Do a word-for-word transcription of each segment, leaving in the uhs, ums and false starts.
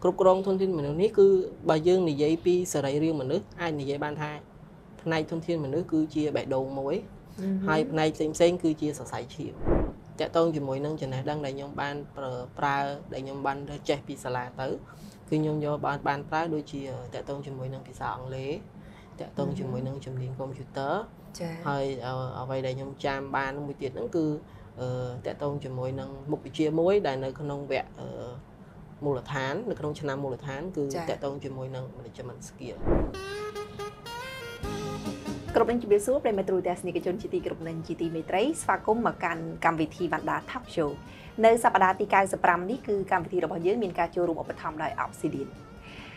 Cục rong thôn thiên mình nước cứ bà dương này dây pi sờ đầy riêng mình nước ai này dây ban thai này thôn thiên mình nước cứ chia bẻ đầu mối hai này tìm xem cứ chia sờ sài chịu chạy tôn chỉ mỗi nâng chừng này đang đầy nhom ban pra đầy nhom ban chạy pi sờ là tới cứ nhom do ban ban pra đôi chia chạy tôn chỉ mỗi nâng pi sờ lễ chạy tôn chỉ mỗi nâng chừng liên công chữ tớ hơi ở vậy đầy nhom chạm ban một tiệt nó cứ chạy tôn chỉ mỗi nâng một chia mối đầy nơi con nông vẹn mùa là tháng, được trong năm mùa là tháng cứ chạy tông chuyên môi năng để cho mình skill. Cụm năng chỉ biết số để mà trụ test này cái chốn chỉ ti cụm năng chỉ ti mấy trái pha cốm mà can cam vị thi vạn đá tháp show. Nơi sapa đá ti cai sapa này cứ cam vị thi robot dưới miền ca châu robot bật thầm lại Obsidian.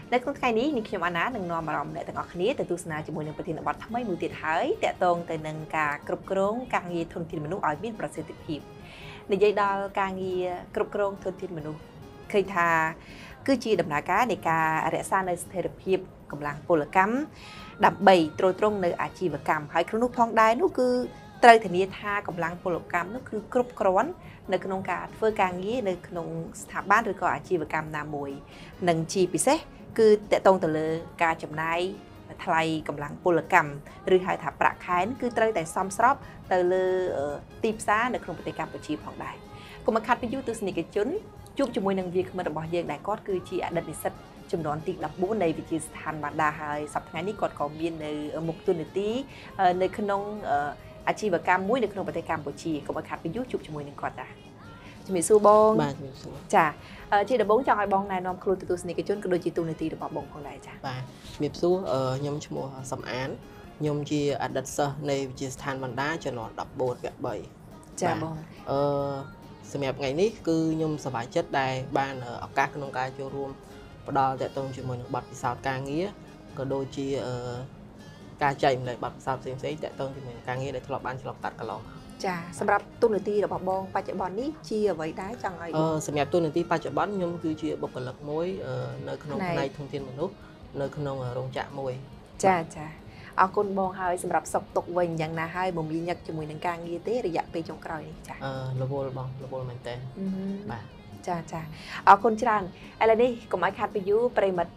Nơi con cái này những khi mà ná đừng nòm mà ròng lại từng ngõ khné từ tu sna chuyên môi năng bật thi robot thấm mấy mùi tiệt hái chạy tông từ năng cả cụm cống càng gì thôn thiên mình lúc ở miền Brazil tiếp hiệp. Nơi dây đo càng gì cụm cống thôn thiên mình lúc khi thà cứ chi đầm lá cá để cả rẽ xa nơi thể lập hiệp cầm làng pô lơ cắm đập bầy trôi trông nơi ả chi và cầm hỏi con nút phong đai nút cứ trời thì nia tha cầm làng pô lơ cắm nút cứ cướp cướp nơi con ông cả phơi càng nghĩ nơi con ông tháp bát rồi có ả chi và cầm nà mùi nâng chi bị xét cứ tệ tông từ lơ cả chậm nay thay cầm làng pô lơ cắm rồi hai tháp bạc khai cứ trời tại xóm shop từ lơ tiệp xá nơi con ông bị cầm bị chi phong đai cùng mà khát với YouTube này cái chốn chụp cho môi năng việc mà bỏ riêng đại cốt cứ chị đã đặt để sạch chấm đón tịnh lập bố này vì chị hàn bạn đà hai sắp tháng này còn có biên ở mục tuần nửa tí nơi khăn nông à chị và cam mũi được khăn nông và tay cam của chị cũng mà khát với YouTube cho môi năng cốt à chị mình su bông chả chị đã bốn cho hai bông này non khlu từ này cái chốn cứ đôi chị tuần nửa tí được bỏ bông phong này chả và miệp su ở nhóm cho mùa sầm án nhóm chị đặt sơ này chị hàn bạn đà cho nó đập bột gạch bầy chả bông sự nghiệp ngày ní cứ nhung sờ bài chết đài ban ở các nông ca châu ruộng đo chạy tông chuyện mình bật sao ca nghĩa có đôi chi ca chạy lại bật sao xem xét chạy tông chuyện mình ca nghĩa để cho ban cho tạt cả lòng chà sầm rập tu nửa ti là bọc bông ba chạy bón ní chia với đá chẳng ai sự nghiệp tu nửa ti ba chạy bón nhung cứ chia bọc cả lực mối nơi khung này thông tin một lúc nơi khung ở rồng chạm môi chà chà ở con bông hơi sầm rập sọc tục vành dạng là hai bông nhật cho mình đang càng nghe tế để dặn về trong còi chả level bông level mình tên bà chả chả ở con tràn là đi cùng ai khát với chú bề mặt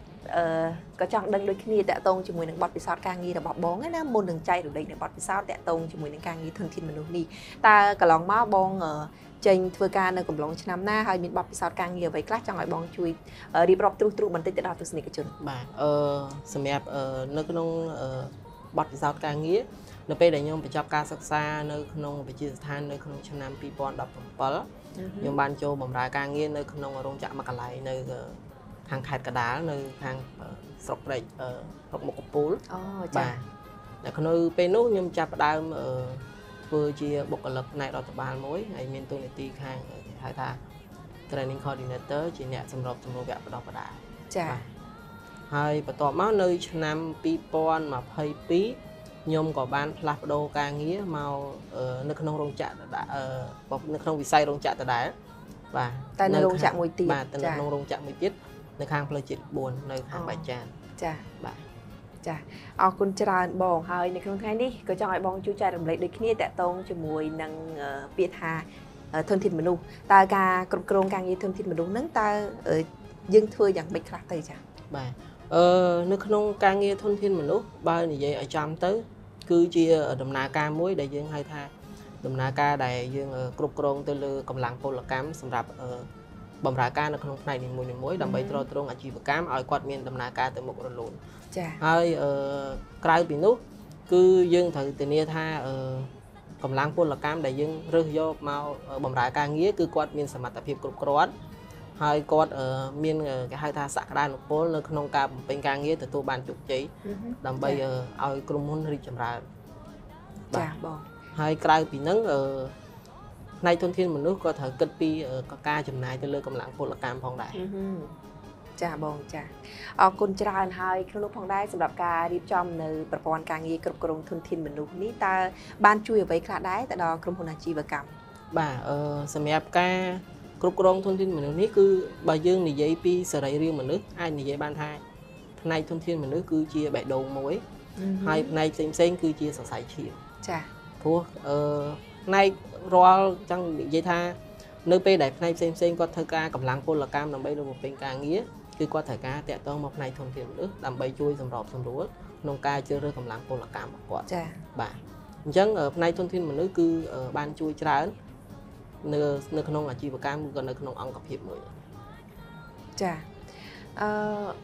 có chọn đăng đôi khi nghe tạ tông cho mình đang bọt bị sọt càng nghe là bọt bóng ấy na môn đường chay được định để bọt bị sọt tạ tông cho mình đang càng nghe thường thiên mình luôn đi ta cả lòng máu bông ở trên vừa ca nơi cùng lòng trên năm na hơi mình bọt bị sọt càng nghe vậy class cho ngài bông chui đi bọt tru tru mình tên để đào từ sinh cái chuyện bà sự nghiệp nơi con bật sao ca nghĩa nó bây để nhom phải cho ca sắc xa nơi nông phải chia than nơi nông chăn nam pi pon đập bẩn nhom ban châu bầm ra ca nghĩa nơi nông ở rong chạm mà cả lại nơi hàng khẹt cả đá nơi hàng sọc đậy sọc một cục bún và để con nơi bên nút nhom chạp đá vừa chia bọc lực này đọt bàn mối hay miền tây này ti hàng hai thà training coordinator chỉ nhẹ sầm rộp sầm rộp gẹt đọt đá hay và tọt máu nơi nam pi pon mà hay pí nhom có ban lạp đô ca nghĩa màu nước nông rong chạ đã nước nông bị say rong chạ đã và tại nơi rong chạ mùi tiệt và tại nông rong chạ mùi tiết nơi hàng phơi chít buồn nơi hàng bài tràn chà bà chà ao con tràn bòn hơi nơi không thấy đi có cho ai bòn chú trai làm lấy được kia tại tông cho mùi năng biệt hà thân thịt mình luôn ta ca cồn cồn càng như thân thịt mình luôn nắng ta dân thưa dạng bệnh lạc tây chà bà nước nông ca nghe thôn thiên mình lúc ba như vậy ở trong tới cứ chia ở đầm na ca muối đại dương hai tha đầm na ca đại dương ở cục cồn từ lư cầm làng pô là cám sầm rạp ở bầm rạ ca nước nông này thì mùi mình muối đầm bay trôi trôi ở chi và cám ở quạt miền đầm na ca từ một rồi lún hơi ở cài biển lúc cứ dương thử từ nia tha ở cầm làng pô là cám đại dương rơi vô màu bầm rạ ca nghĩa cứ quạt miền sầm mặt tập hiệp cục cồn hai con ở miền cái hai tha sạc đan của nó không cả bên càng nghĩa từ tu bàn chụp giấy làm bây giờ ao cùng muốn đi chậm lại hai cây bị nắng ở nay thôn thiên một nước có thể cất pi có ca chậm này cho lơi cầm lặng phun là cam phong đại chà bông chà ao côn tràn hai không lúc phong đại sắp cả đi trong nơi bà con càng nghĩa cục cồn thôn thiên một nước ní ta ban chui với cả đáy tại đó cầm hồn chi và cầm bà ở xem ca cục rong thôn thiên mình nước cứ bà dương này dây pi sờ đầy riêng mình nước ai này dây ban thai này thôn thiên mình nước cứ chia bẻ đầu mối hai này xem xem cứ chia sờ sài chịu chà thua này roal trong dây tha nơi pe đẹp này xem xem có thơ ca cầm lăng cô là cam nằm bay được một bên ca nghĩa គឺគាត់ត្រូវការតាក់ទងមកផ្នែកធនធានមនុស្សដើម្បីជួយសម្របសម្រួលក្នុងការជ្រើសរើសកម្លាំងពលកម្មរបស់គាត់ចា៎បាទអញ្ចឹងផ្នែកធនធានមនុស្សគឺបានជួយច្រើននៅនៅក្នុងអាជីវកម្មឬក៏នៅក្នុងអង្គភាពមួយចា៎អឺ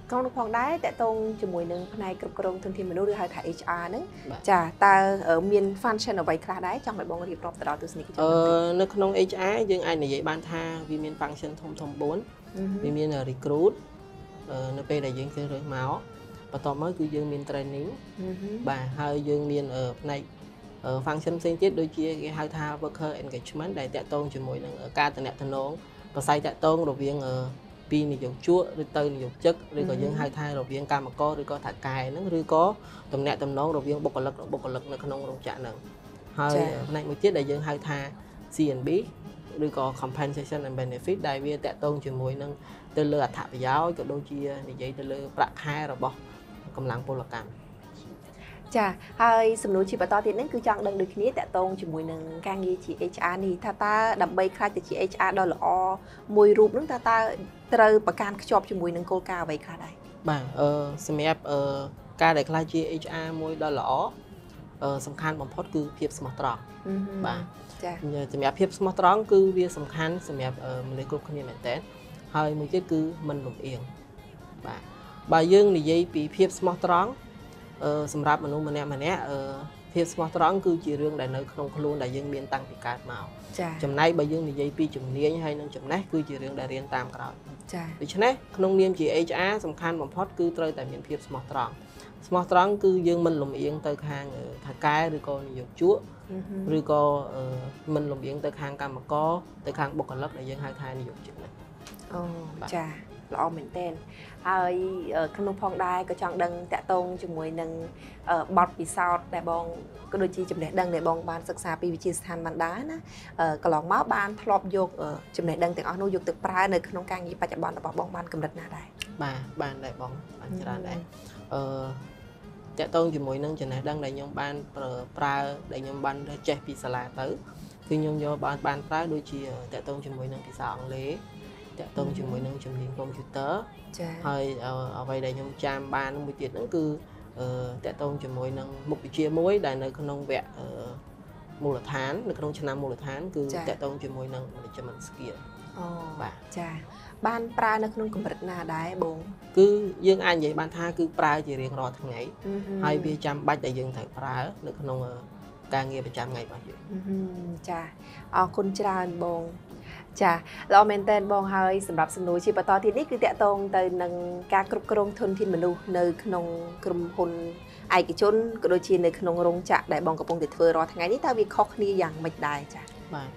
ក្រុមនោះផងដែរតកតងជាមួយនឹងផ្នែកគ្រប់គ្រងធនធានមនុស្សឬហៅថា ếch a ហ្នឹងចាតើមាន function អ្វីខ្លះដែរចង់ឲ្យបងរៀបរាប់ទៅដល់ទស្សនិកជនអឺនៅក្នុង ếch a យើងអាចនិយាយបានថាវាមាន function ធំធំបួនវាមាន recruit នៅពេលដែលយើងទៅរើសមកបន្ទាប់មកគឺយើងមាន training បាទហើយយើងមានផ្នែក function ផ្សេងទៀតដូចជាគេហៅថា worker engagement ដែលតកតងជាមួយនឹងការតំណងប្រស័យតកតងរវាងពីនិយោជកឬទៅនិយោជិកឬក៏យើងហៅថារវាងកម្មករឬក៏ថៅកែហ្នឹងឬក៏តំណែងតំណងរវាងបុគ្គលិកបុគ្គលិកនៅក្នុងរោងចក្រហ្នឹងហើយផ្នែកមួយទៀតដែលយើងហៅថា xê enប៊ី ឬក៏ compensation and benefit ដែលវាតាក់ទងជាមួយនឹងទៅលើអត្ថប្រយោជន៍ក៏ដូចជានិយាយទៅលើប្រាក់ខែរបស់កម្លាំងពលកម្មចាហើយសំណួរជាបន្តទៀតហ្នឹងគឺចង់ដឹងដូចគ្នាតាក់ទងជាមួយនឹងការងារជា ếch a នេះថាតើដើម្បីខ្លាចទៅជា ếch a ដ៏ល្អមួយរូបហ្នឹងតើតើត្រូវប្រកាន់ខ្ជាប់ជាមួយនឹងគោលការណ៍អ្វីខ្លះដែរបាទអឺសម្រាប់អឺការដែលខ្លាចជា ếch a មួយដ៏ល្អអឺសំខាន់បំផុតគឺភាពស្មោះត្រង់បាទចាសម្រាប់ភាពស្មោះត្រង់គឺវាសំខាន់សម្រាប់មនុស្សគ្រប់គ្នាមែនតើហើយមួយទៀតគឺមិនលំអៀងបាទបើយើងនិយាយពីភាពស្មោះត្រង់សម្រាប់មនុស្សម្នាក់ម្នាក់ភាពស្មោះត្រង់គឺជារឿងដែលនៅក្នុងខ្លួនដែលយើងមានតាំងពីកើតមកចំណែកបើយើងនិយាយពីជំនាញហើយនិងចំណេះគឺជារឿងដែលរៀនតាមក្រោយចា៎ដូច្នេះក្នុងនាមជា ếch a សំខាន់បំផុតគឺត្រូវតែមានភាពស្មោះត្រង់ស្មោះត្រង់គឺយើងមិនលំអៀងទៅខាងថៅកែឬក៏នាយកជួរឬក៏មិនលំអៀងទៅខាងកម្មករទៅខាងបុគ្គលិកដែលយើងហៅថានាយកជួរអូចា៎ល្អមែនតើហើយក្នុងផងដែរក៏ចង់ដឹងតាក់ទងជាមួយនឹងបទពិសោធន៍ដែលបងក៏ដូចជាចំណេះដឹងដែលបងបានសិក្សាពីវិទ្យាស្ថានបណ្ដាណាកន្លងមកបានធ្លាប់យកចំណេះដឹងទាំងអស់នោះយកទៅប្រើនៅក្នុងការងារបច្ចុប្បន្នរបស់បងបានកម្រិតណាដែរបាទបានដែរបងបានច្រើនដែរអឺតាក់ទងជាមួយនឹងចំណេះដឹងដែលខ្ញុំបានប្រើដែលខ្ញុំបានចេះពីសាលាទៅគឺខ្ញុំយកបានបានប្រើដូចជាតាក់ទងជាមួយនឹងភាសាអង់គ្លេសតាក់ទងជាមួយនឹងជំនាញកុំព្យូទ័រចា៎ហើយអ្វីដែលខ្ញុំចាំបានមួយទៀតហ្នឹងគឺតាក់ទងជាមួយនឹងមុខវិជ្ជាមួយដែលនៅក្នុងវគ្គមូលដ្ឋាននៅក្នុងឆ្នាំមូលដ្ឋានគឺតាក់ទងជាមួយនឹង management skill អូបាទចា៎បានប្រើនៅក្នុងកម្រិតណាដែរបងគឺយើងអាចនិយាយបានថាគឺប្រើជារៀងរាល់ថ្ងៃហើយវាចាំបាច់ដែលយើងត្រូវប្រើនៅក្នុងការងារប្រចាំថ្ងៃរបស់យើងចា៎អរគុណច្រើនបងចាល្អមែនតើបងហើយសម្រាប់សំណួរជាបន្តទៀតនេះគឺតាក់ទងទៅនឹងការគ្រប់គ្រងធនធានមនុស្សនៅក្នុងក្រុមហ៊ុនឯកជនក៏ដូចជានៅក្នុងរោងចក្រដែលបងកំពុងតែធ្វើរាល់ថ្ងៃនេះតើវាខុសគ្នាយ៉ាងម៉េចដែរចាបាទ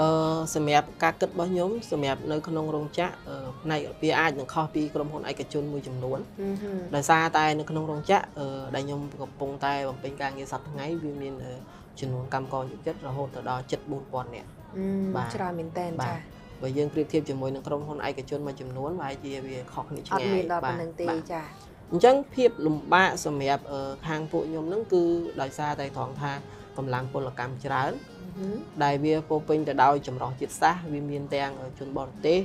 អឺសម្រាប់ការគិតរបស់ខ្ញុំសម្រាប់នៅក្នុងរោងចក្រផ្នែកវាអាចនឹងខុសពីក្រុមហ៊ុនឯកជនមួយចំនួនដោយសារតែនៅក្នុងរោងចក្រដែលខ្ញុំកំពុងតែបំពេញការងារសប្តាហ៍ថ្ងៃវាមានចំនួនកម្មករនិយោជិតរហូតដល់ជិត bốn nghìn នាក់បាទច្រើនមែនតើចា៎បើយើងប្រៀបធៀបជាមួយនឹងក្រុមហ៊ុនឯកជនមួយចំនួនវាអាចជាវាខុសគ្នាឆ្ងាយបាទអត់មានដល់ប៉ុណ្្នឹងទេចា៎អញ្ចឹងភាពលំបាកសម្រាប់ខាងពួកខ្ញុំហ្នឹងគឺដោយសារតែត្រង់ថាកម្លាំងពលកម្មច្រើនដែលវាពោពេញទៅដោយចម្រុះជាតិសាសន៍វាមានទាំងជនបរទេស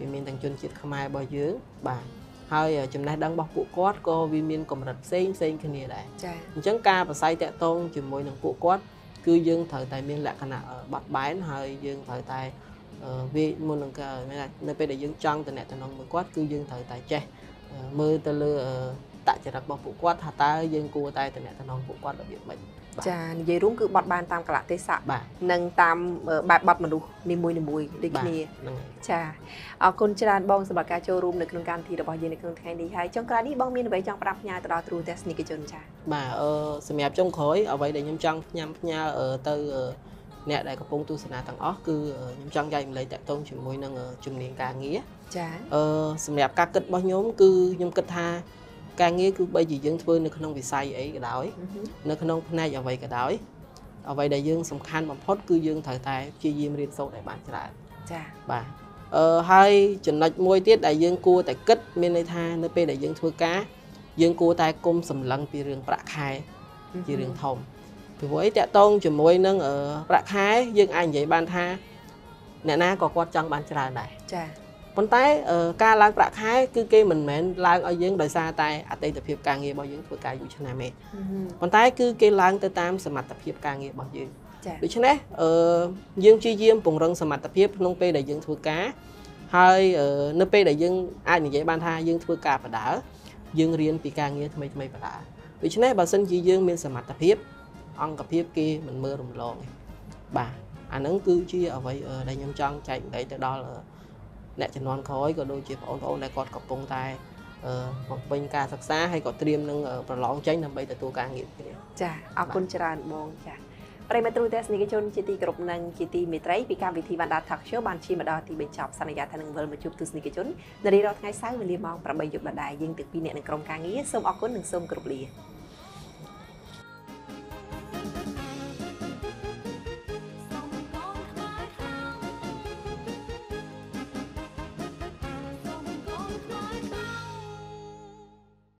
វាមានទាំងជនជាតិខ្មែររបស់យើងបាទហើយចំណេះដឹងរបស់ពួកគាត់ក៏វាមានកម្រិតផ្សេងផ្សេងគ្នាដែរចា៎អញ្ចឹងការប្រស័យតាក់ទងជាមួយនឹងពួកគាត់គឺយើងត្រូវតែមានលក្ខណៈបាត់បែនហើយយើងត្រូវតែវាមុននឹងនៅពេលដែលយើងចង់តំណែងតំណងមួយគាត់គឺយើងត្រូវតែចេះមើលទៅលើតច្ចរិតរបស់ពួកគាត់ថាតើយើងគួរតែតំណែងតំណងពួកគាត់របៀបម៉េចចានិយាយរួមគឺបាត់បែនតាមកលៈទេសៈនិងតាមបែបបាត់មនុស្សនីមួយៗដូចគ្នាចាអរគុណច្រើនបងសម្រាប់ការចូលរួមនៅក្នុងកម្មវិធីរបស់យើងនៅក្នុងថ្ងៃនេះហើយចុងក្រោយនេះបងមានអ្វីចង់ប្រាប់ផ្ញើទៅដល់ទ្រូទស្សនិកជនចាបាទអឺសម្រាប់ចុងក្រោយអ្វីដែលខ្ញុំចង់ញ៉ាំផ្ញើទៅអ្នកដែលកំពុងទស្សនាទាំងអស់គឺខ្ញុំចង់ចែករំលែកតាក់ទងជាមួយនឹងជំនាញការងារចាអឺសម្រាប់ការគិតរបស់ខ្ញុំគឺខ្ញុំគិតថាការងារគឺបីជាយើងធ្វើនៅក្នុងវិស័យអីក៏ដោយនៅក្នុងផ្នែកអ្វីក៏ដោយអ្វីដែលយើងសំខាន់បំផុតគឺយើងត្រូវតែព្យាយាមរៀនសូត្រឲ្យបានច្រើនចា៎បាទអឺហើយចំណុចមួយទៀតដែលយើងគួរតែគិតមានន័យថានៅពេលដែលយើងធ្វើការយើងគួរតែកុំសម្លឹងពីរឿងប្រាក់ខែជារឿងធំព្រោះអីតាក់ទងជាមួយនឹងប្រាក់ខែយើងអាចនិយាយបានថាអ្នកណាក៏គាត់ចង់បានច្រើនដែរចា៎ Còn tay ca lang bạc hai cứ kê mình mến lang ở dưới đời xa tay ở đây tập hiệp càng nghiệp bao dưới của ca dù cho này mẹ. Còn tay cứ kê lang tới tam sầm mặt tập hiệp càng nghiệp bao dưới. Vì thế này dương chi diêm vùng rừng sầm mặt tập hiệp nông pe để dương thua cá. Hai nông pe để dương ai như vậy ban tha dương thua cá và đỡ dương riêng bị càng nghiệp thay thay và đỡ. Vì thế này bà sinh chi dương miền sầm mặt tập hiệp ăn tập hiệp kia mình mơ rùng lộn bà anh ứng cư chi ở vậy ở đây nhom trăng chạy đấy tới đó là nè chân non khói có đôi chị bọn bọn này còn có công tay một bên ca sạc xa hay có tiêm nâng ở và lõng tránh nằm bây giờ tôi ca nghiệp chà à con tràn mong chà đây mà tôi test những cái chôn chị ti group nâng chị ti mít đấy vì cam vị thì bạn đã thật số bạn chi mà đó thì bên chọc sang nhà thằng vợ mà chụp từ những cái chốn giờ đi đó ngày sáng mình liêm mong và bây giờ bạn đại dương từ pin nè nâng công ca nghĩa xong à con nâng xong group liền.